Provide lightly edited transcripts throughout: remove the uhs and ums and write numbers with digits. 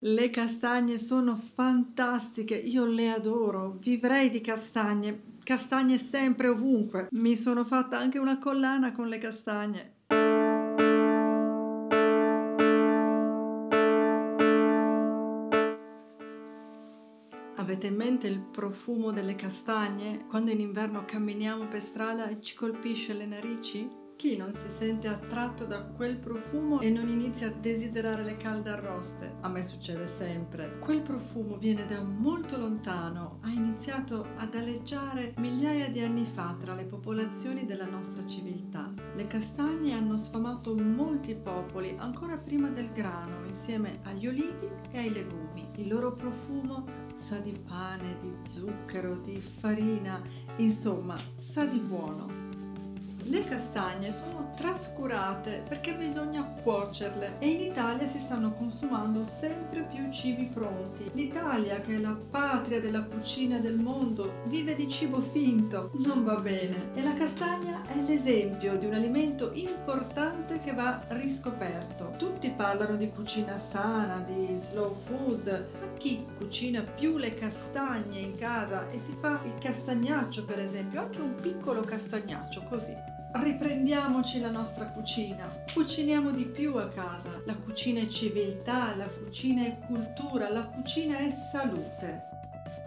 Le castagne sono fantastiche, io le adoro, vivrei di castagne, castagne sempre ovunque. Mi sono fatta anche una collana con le castagne. Avete in mente il profumo delle castagne? Quando in inverno camminiamo per strada e ci colpisce le narici? Chi non si sente attratto da quel profumo e non inizia a desiderare le calde arroste? A me succede sempre. Quel profumo viene da molto lontano, ha iniziato ad aleggiare migliaia di anni fa tra le popolazioni della nostra civiltà. Le castagne hanno sfamato molti popoli ancora prima del grano, insieme agli olivi e ai legumi. Il loro profumo sa di pane, di zucchero, di farina, insomma, sa di buono. Le castagne sono trascurate perché bisogna cuocerle e in Italia si stanno consumando sempre più cibi pronti. L'Italia, che è la patria della cucina del mondo, vive di cibo finto. Non va bene. E la castagna è l'esempio di un alimento importante che va riscoperto. Tutti parlano di cucina sana, di slow food. Ma chi cucina più le castagne in casa e si fa il castagnaccio, per esempio, anche un piccolo castagnaccio così? Riprendiamoci la nostra cucina, cuciniamo di più a casa. La cucina è civiltà, la cucina è cultura, la cucina è salute.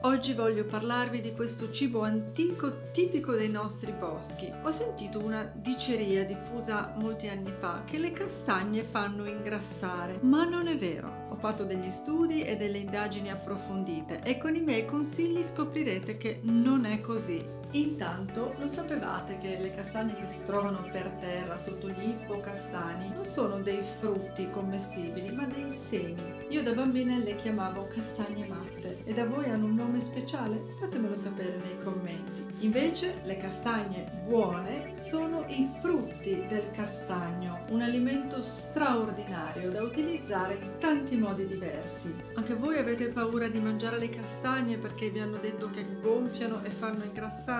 Oggi voglio parlarvi di questo cibo antico tipico dei nostri boschi. Ho sentito una diceria diffusa molti anni fa che le castagne fanno ingrassare, ma non è vero. Ho fatto degli studi e delle indagini approfondite e con i miei consigli scoprirete che non è così. Intanto, lo sapevate che le castagne che si trovano per terra sotto gli ippocastani non sono dei frutti commestibili, ma dei semi? Io da bambina le chiamavo castagne matte. E da voi hanno un nome speciale? Fatemelo sapere nei commenti. Invece le castagne buone sono i frutti del castagno, un alimento straordinario da utilizzare in tanti modi diversi. Anche voi avete paura di mangiare le castagne perché vi hanno detto che gonfiano e fanno ingrassare?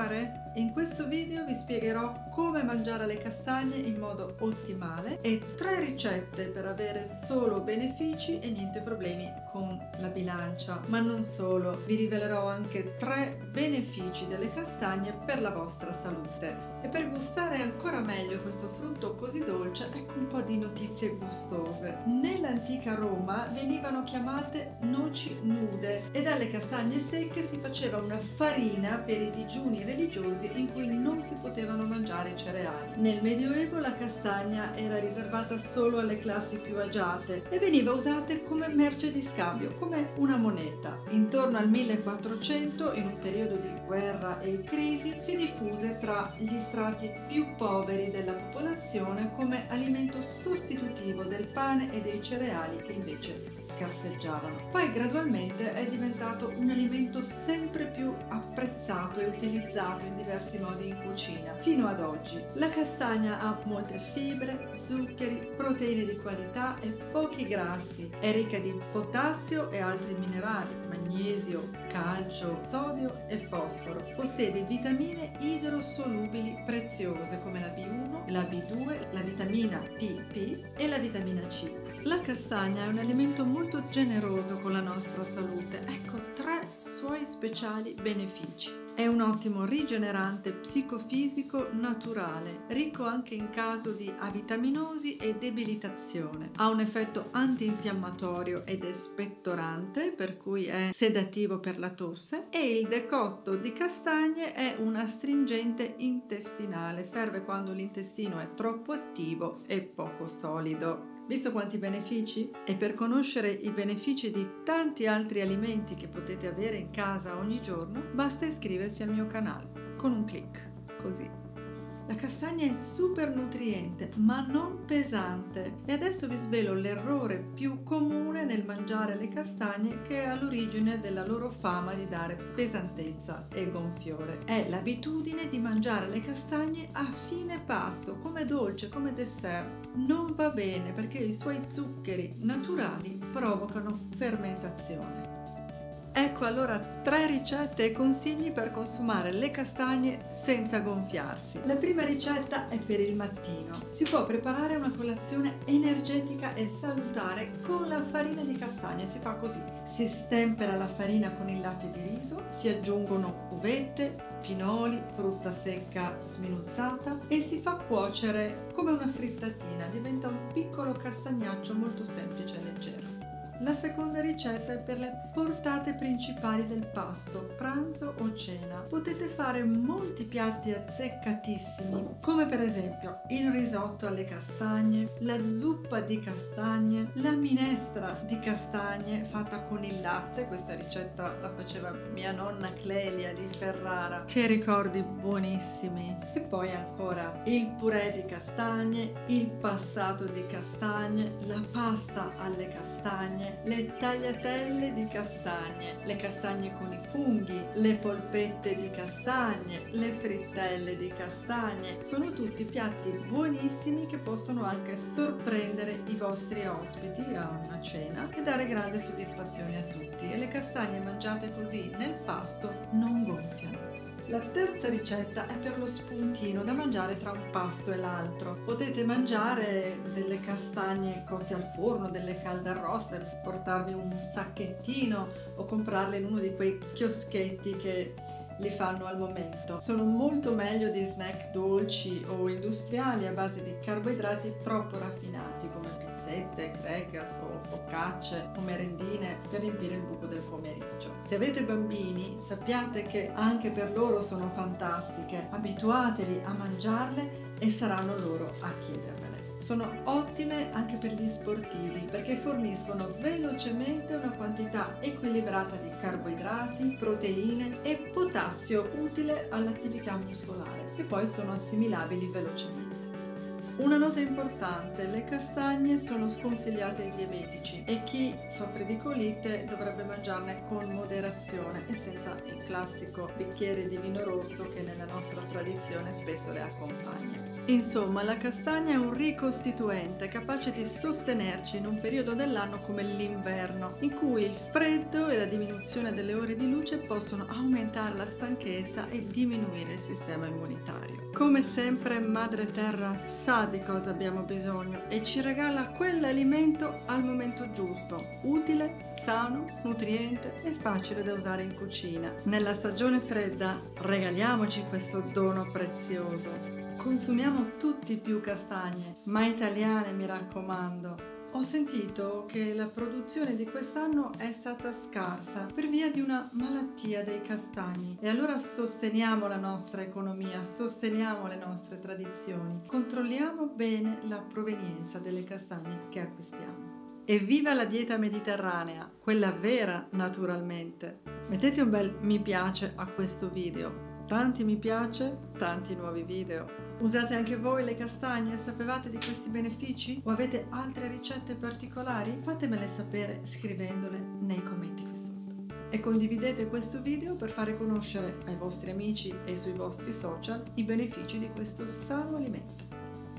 In questo video vi spiegherò come mangiare le castagne in modo ottimale e 3 ricette per avere solo benefici e niente problemi con la bilancia. Ma non solo, vi rivelerò anche 3 benefici delle castagne per la vostra salute. E per gustare ancora meglio questo frutto così dolce, ecco un po' di notizie gustose. Nell'antica Roma venivano chiamate noci nude e dalle castagne secche si faceva una farina per i digiuni religiosi in cui non si potevano mangiare cereali. Nel Medioevo la castagna era riservata solo alle classi più agiate e veniva usata come merce di scambio, come una moneta. Intorno al 1400, in un periodo di guerra e crisi, si diffuse tra gli strati più poveri della popolazione come alimento sostitutivo del pane e dei cereali che invece scarseggiavano. Poi gradualmente è diventato un alimento sempre più apprezzato e utilizzato in diversi modi in cucina, fino ad oggi. La castagna ha molte fibre, zuccheri, proteine di qualità e pochi grassi. È ricca di potassio e altri minerali, magnesio, calcio, sodio e fosforo. Possiede vitamine idrosolubili preziose come la B1, la B2, la vitamina PP e la vitamina C. La castagna è un alimento molto generoso con la nostra salute. Ecco 3 suoi speciali benefici. È un ottimo rigenerante psicofisico naturale, ricco anche in caso di avitaminosi e debilitazione. Ha un effetto antinfiammatorio ed espettorante, per cui è sedativo per la tosse, e il decotto di castagne è un astringente intestinale, serve quando l'intestino è troppo attivo e poco solido. Visto quanti benefici? E per conoscere i benefici di tanti altri alimenti che potete avere in casa ogni giorno, basta iscriversi al mio canale con un click, così. La castagna è super nutriente, ma non pesante. E adesso vi svelo l'errore più comune nel mangiare le castagne che è all'origine della loro fama di dare pesantezza e gonfiore. È l'abitudine di mangiare le castagne a fine pasto, come dolce, come dessert. Non va bene perché i suoi zuccheri naturali provocano fermentazione. Ecco allora 3 ricette e consigli per consumare le castagne senza gonfiarsi. La prima ricetta è per il mattino. Si può preparare una colazione energetica e salutare con la farina di castagne. Si fa così: si stempera la farina con il latte di riso, si aggiungono uvette, pinoli, frutta secca sminuzzata e si fa cuocere come una frittatina. Diventa un piccolo castagnaccio molto semplice e leggero. La seconda ricetta è per le portate principali del pasto, pranzo o cena. Potete fare molti piatti azzeccatissimi, come per esempio il risotto alle castagne, la zuppa di castagne, la minestra di castagne fatta con il latte. Questa ricetta la faceva mia nonna Clelia di Ferrara, che ricordi buonissimi. E poi ancora il purè di castagne, il passato di castagne, la pasta alle castagne, le tagliatelle di castagne, le castagne con i funghi, le polpette di castagne, le frittelle di castagne. Sono tutti piatti buonissimi che possono anche sorprendere i vostri ospiti a una cena e dare grande soddisfazione a tutti. E le castagne mangiate così nel pasto non gonfiano. La terza ricetta è per lo spuntino da mangiare tra un pasto e l'altro. Potete mangiare delle castagne cotte al forno, delle calde arroste, portarvi un sacchettino o comprarle in uno di quei chioschetti che li fanno al momento. Sono molto meglio di snack dolci o industriali a base di carboidrati troppo raffinati come pizzette, crackers o focacce o merendine per riempire il buco del pomeriggio. Se avete bambini, sappiate che anche per loro sono fantastiche. Abituateli a mangiarle e saranno loro a chiedervele. Sono ottime anche per gli sportivi perché forniscono velocemente una quantità equilibrata di carboidrati, proteine e potassio utile all'attività muscolare, che poi sono assimilabili velocemente. Una nota importante: le castagne sono sconsigliate ai diabetici e chi soffre di colite dovrebbe mangiarne con moderazione e senza il classico bicchiere di vino rosso che nella nostra tradizione spesso le accompagna. Insomma, la castagna è un ricostituente capace di sostenerci in un periodo dell'anno come l'inverno, in cui il freddo e la diminuzione delle ore di luce possono aumentare la stanchezza e diminuire il sistema immunitario. Come sempre, Madre Terra sa di cosa abbiamo bisogno e ci regala quell'alimento al momento giusto, utile, sano, nutriente e facile da usare in cucina. Nella stagione fredda regaliamoci questo dono prezioso. Consumiamo tutti più castagne, ma italiane, mi raccomando. Ho sentito che la produzione di quest'anno è stata scarsa per via di una malattia dei castagni e allora sosteniamo la nostra economia, sosteniamo le nostre tradizioni, controlliamo bene la provenienza delle castagne che acquistiamo. Evviva la dieta mediterranea, quella vera naturalmente! Mettete un bel mi piace a questo video. Tanti mi piace, tanti nuovi video. Usate anche voi le castagne? Sapevate di questi benefici? O avete altre ricette particolari? Fatemele sapere scrivendole nei commenti qui sotto. E condividete questo video per fare conoscere ai vostri amici e sui vostri social i benefici di questo sano alimento.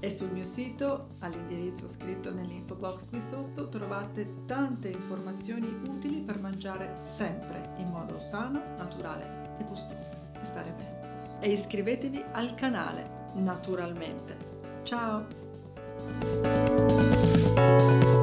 E sul mio sito, all'indirizzo scritto nell'info box qui sotto, trovate tante informazioni utili per mangiare sempre in modo sano, naturale e gustoso. E stare bene. E iscrivetevi al canale, naturalmente. Ciao!